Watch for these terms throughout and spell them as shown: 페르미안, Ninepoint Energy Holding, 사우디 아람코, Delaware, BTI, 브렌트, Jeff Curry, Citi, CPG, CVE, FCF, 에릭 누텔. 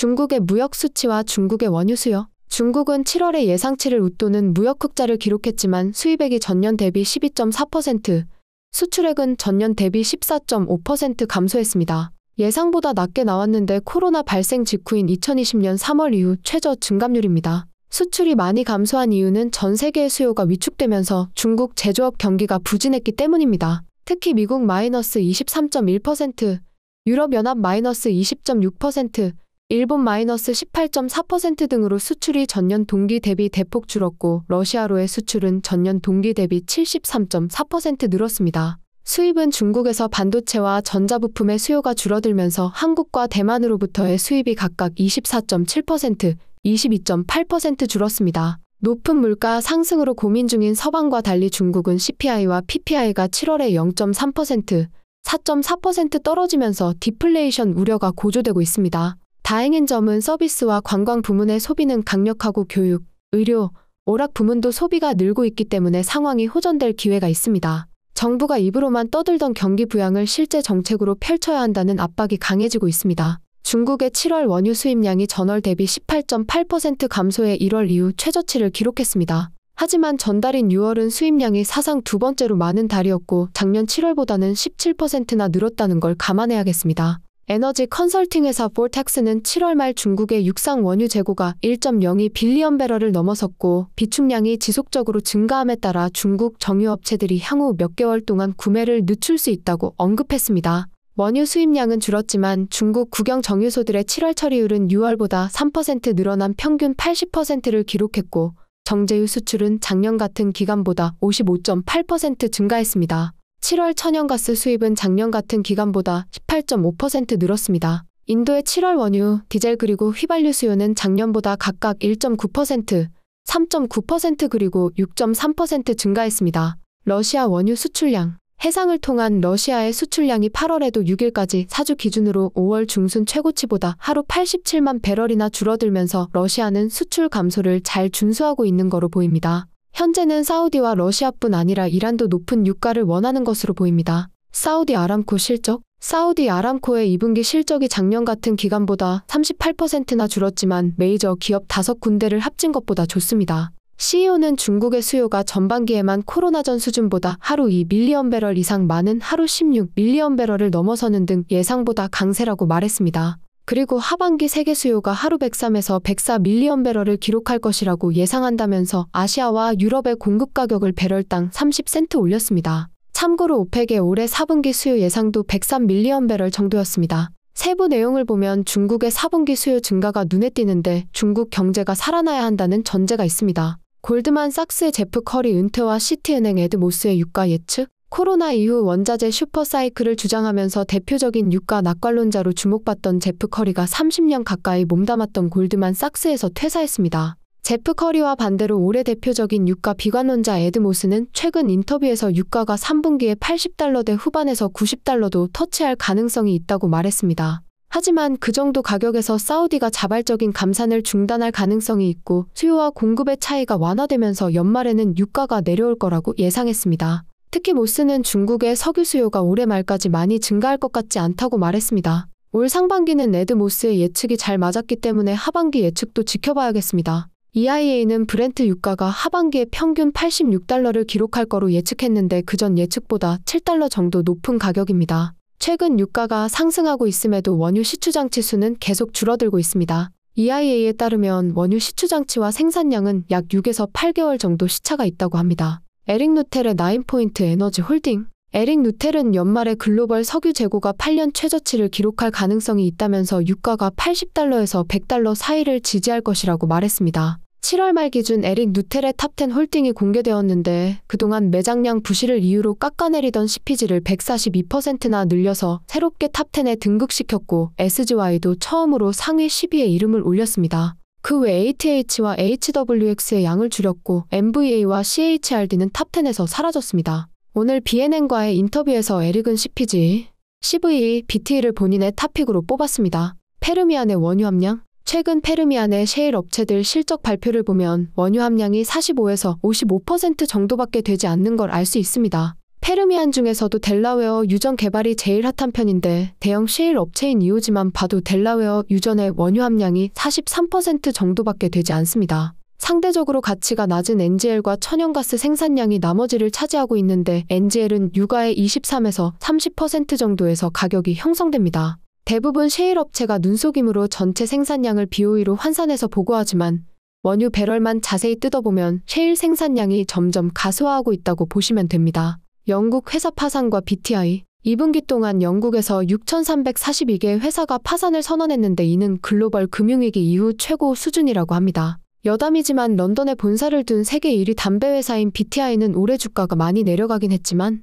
중국의 무역 수치와 중국의 원유 수요. 중국은 7월에 예상치를 웃도는 무역 흑자를 기록했지만 수입액이 전년 대비 12.4%, 수출액은 전년 대비 14.5% 감소했습니다. 예상보다 낮게 나왔는데 코로나 발생 직후인 2020년 3월 이후 최저 증감률입니다. 수출이 많이 감소한 이유는 전 세계의 수요가 위축되면서 중국 제조업 경기가 부진했기 때문입니다. 특히 미국 -23.1%, 유럽연합 -20.6%, 일본 -18.4% 등으로 수출이 전년 동기 대비 대폭 줄었고 러시아로의 수출은 전년 동기 대비 73.4% 늘었습니다. 수입은 중국에서 반도체와 전자부품의 수요가 줄어들면서 한국과 대만으로부터의 수입이 각각 24.7%, 22.8% 줄었습니다. 높은 물가 상승으로 고민 중인 서방과 달리 중국은 CPI와 PPI가 7월에 0.3%, 4.4% 떨어지면서 디플레이션 우려가 고조되고 있습니다. 다행인 점은 서비스와 관광 부문의 소비는 강력하고 교육, 의료, 오락 부문도 소비가 늘고 있기 때문에 상황이 호전될 기회가 있습니다. 정부가 입으로만 떠들던 경기 부양을 실제 정책으로 펼쳐야 한다는 압박이 강해지고 있습니다. 중국의 7월 원유 수입량이 전월 대비 18.8% 감소해 1월 이후 최저치를 기록했습니다. 하지만 전달인 6월은 수입량이 사상 두 번째로 많은 달이었고 작년 7월보다는 17%나 늘었다는 걸 감안해야겠습니다. 에너지 컨설팅 회사 볼텍스는 7월 말 중국의 육상 원유 재고가 1.02빌리언 배럴을 넘어섰고 비축량이 지속적으로 증가함에 따라 중국 정유업체들이 향후 몇 개월 동안 구매를 늦출 수 있다고 언급했습니다. 원유 수입량은 줄었지만 중국 국영 정유소들의 7월 처리율은 6월보다 3% 늘어난 평균 80%를 기록했고 정제유 수출은 작년 같은 기간보다 55.8% 증가했습니다. 7월 천연가스 수입은 작년 같은 기간보다 18.5% 늘었습니다. 인도의 7월 원유, 디젤 그리고 휘발유 수요는 작년보다 각각 1.9%, 3.9% 그리고 6.3% 증가했습니다. 러시아 원유 수출량. 해상을 통한 러시아의 수출량이 8월에도 6일까지 4주 기준으로 5월 중순 최고치보다 하루 87만 배럴이나 줄어들면서 러시아는 수출 감소를 잘 준수하고 있는 거로 보입니다. 현재는 사우디와 러시아뿐 아니라 이란도 높은 유가를 원하는 것으로 보입니다. 사우디 아람코 실적. 사우디 아람코의 2분기 실적이 작년 같은 기간보다 38%나 줄었지만 메이저 기업 5군데를 합친 것보다 좋습니다. CEO는 중국의 수요가 전반기에만 코로나 전 수준보다 하루 2밀리언 배럴 이상 많은 하루 16밀리언 배럴을 넘어서는 등 예상보다 강세라고 말했습니다. 그리고 하반기 세계 수요가 하루 103에서 104밀리언 배럴을 기록할 것이라고 예상한다면서 아시아와 유럽의 공급 가격을 배럴당 30센트 올렸습니다. 참고로 오펙의 올해 4분기 수요 예상도 103밀리언 배럴 정도였습니다. 세부 내용을 보면 중국의 4분기 수요 증가가 눈에 띄는데 중국 경제가 살아나야 한다는 전제가 있습니다. 골드만삭스의 제프 커리 은퇴와 시티은행 에드 모스의 유가 예측, 코로나 이후 원자재 슈퍼사이클을 주장하면서 대표적인 유가 낙관론자로 주목받던 제프 커리가 30년 가까이 몸담았던 골드만삭스에서 퇴사했습니다. 제프 커리와 반대로 올해 대표적인 유가 비관론자 에드 모스는 최근 인터뷰에서 유가가 3분기에 80달러대 후반에서 90달러도 터치할 가능성이 있다고 말했습니다. 하지만 그 정도 가격에서 사우디가 자발적인 감산을 중단할 가능성이 있고 수요와 공급의 차이가 완화되면서 연말에는 유가가 내려올 거라고 예상했습니다. 특히 모스는 중국의 석유 수요가 올해 말까지 많이 증가할 것 같지 않다고 말했습니다. 올 상반기는 에드 모스의 예측이 잘 맞았기 때문에 하반기 예측도 지켜봐야겠습니다. EIA는 브렌트 유가가 하반기에 평균 86달러를 기록할 거로 예측했는데 그전 예측보다 7달러 정도 높은 가격입니다. 최근 유가가 상승하고 있음에도 원유 시추장치수는 계속 줄어들고 있습니다. EIA에 따르면 원유 시추장치와 생산량은 약 6에서 8개월 정도 시차가 있다고 합니다. 에릭 누텔의 나인포인트 에너지 홀딩. 에릭 누텔은 연말에 글로벌 석유 재고가 8년 최저치를 기록할 가능성이 있다면서 유가가 80달러에서 100달러 사이를 지지할 것이라고 말했습니다. 7월 말 기준 에릭 누텔의 탑10 홀딩이 공개되었는데 그동안 매장량 부실을 이유로 깎아내리던 CPG를 142%나 늘려서 새롭게 탑10에 등극시켰고 SGY도 처음으로 상위 10위에 이름을 올렸습니다. 그 외 ATH와 HWX의 양을 줄였고 MVA와 CHRD는 탑10에서 사라졌습니다. 오늘 BNN과의 인터뷰에서 에릭은 CPG, CVE, BTI를 본인의 탑픽으로 뽑았습니다. 페르미안의 원유 함량. 최근 페르미안의 셰일 업체들 실적 발표를 보면 원유 함량이 45에서 55% 정도밖에 되지 않는 걸 알 수 있습니다. 페르미안 중에서도 델라웨어 유전 개발이 제일 핫한 편인데 대형 셰일 업체인 이오지만 봐도 델라웨어 유전의 원유 함량이 43% 정도밖에 되지 않습니다. 상대적으로 가치가 낮은 NGL과 천연가스 생산량이 나머지를 차지하고 있는데 NGL은 유가의 23에서 30% 정도에서 가격이 형성됩니다. 대부분 셰일 업체가 눈속임으로 전체 생산량을 BOE로 환산해서 보고하지만 원유 배럴만 자세히 뜯어보면 셰일 생산량이 점점 가수화하고 있다고 보시면 됩니다. 영국 회사 파산과 BTI 2분기 동안 영국에서 6,342개의 회사가 파산을 선언했는데 이는 글로벌 금융위기 이후 최고 수준이라고 합니다. 여담이지만 런던에 본사를 둔 세계 1위 담배 회사인 BTI는 올해 주가가 많이 내려가긴 했지만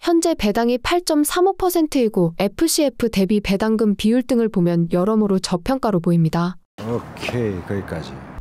현재 배당이 8.35%이고 FCF 대비 배당금 비율 등을 보면 여러모로 저평가로 보입니다. 오케이, 거기까지.